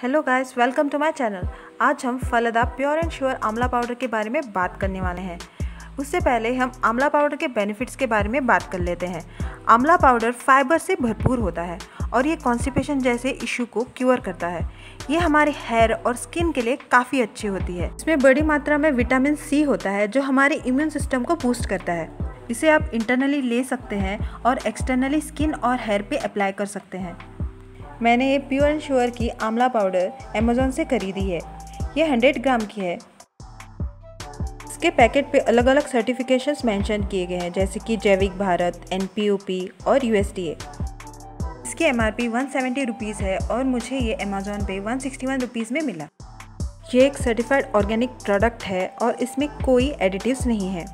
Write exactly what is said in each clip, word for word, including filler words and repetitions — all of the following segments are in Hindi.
Hello guys, welcome to my channel. आज हम फलदा प्योर एंड श्योर आंवला पाउडर के बारे में बात करने वाले हैं। उससे पहले हम आंवला पाउडर के बेनिफिट्स के बारे में बात कर लेते हैं। आंवला पाउडर फाइबर से भरपूर होता है और ये कॉन्स्टिपेशन जैसे इशू को क्योर करता है। ये हमारे हेयर और स्किन के लिए काफ़ी अच्छी होती है। इसमें बड़ी मात्रा में विटामिन सी होता है जो हमारे इम्यून सिस्टम को बूस्ट करता है। इसे आप इंटरनली ले सकते हैं और एक्सटर्नली स्किन और हेयर पे अप्लाई कर सकते हैं। मैंने ये प्योर एंड श्योर की आंवला पाउडर अमेज़ॉन से खरीदी है। ये हंड्रेड ग्राम की है। इसके पैकेट पे अलग अलग सर्टिफिकेशंस मेंशन किए गए हैं, जैसे कि जैविक Bharat, N P O P और यू एस डी ए। इसकी M R P one seventy rupees है और मुझे ये अमेज़ॉन पे वन सिक्सटी वन रुपीज़ में मिला। ये एक सर्टिफाइड ऑर्गेनिक प्रोडक्ट है और इसमें कोई एडिटिव्स नहीं है।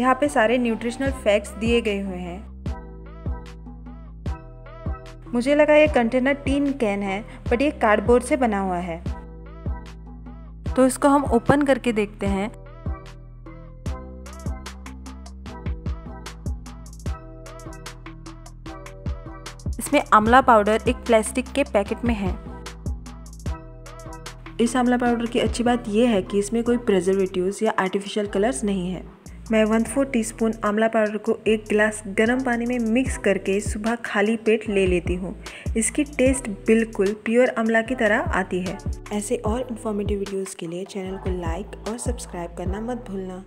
यहाँ पे सारे न्यूट्रिशनल फैक्ट्स दिए गए हुए हैं। मुझे लगा ये कंटेनर तीन कैन है, बट ये कार्डबोर्ड से बना हुआ है। तो इसको हम ओपन करके देखते हैं। इसमें आंवला पाउडर एक प्लास्टिक के पैकेट में है। इस आंवला पाउडर की अच्छी बात यह है कि इसमें कोई प्रिजर्वेटिव्स या आर्टिफिशियल कलर्स नहीं है। मैं वन फोर टी स्पून आंवला पाउडर को एक गिलास गर्म पानी में मिक्स करके सुबह खाली पेट ले लेती हूँ। इसकी टेस्ट बिल्कुल प्योर आंवला की तरह आती है। ऐसे और इन्फॉर्मेटिव वीडियोस के लिए चैनल को लाइक और सब्सक्राइब करना मत भूलना।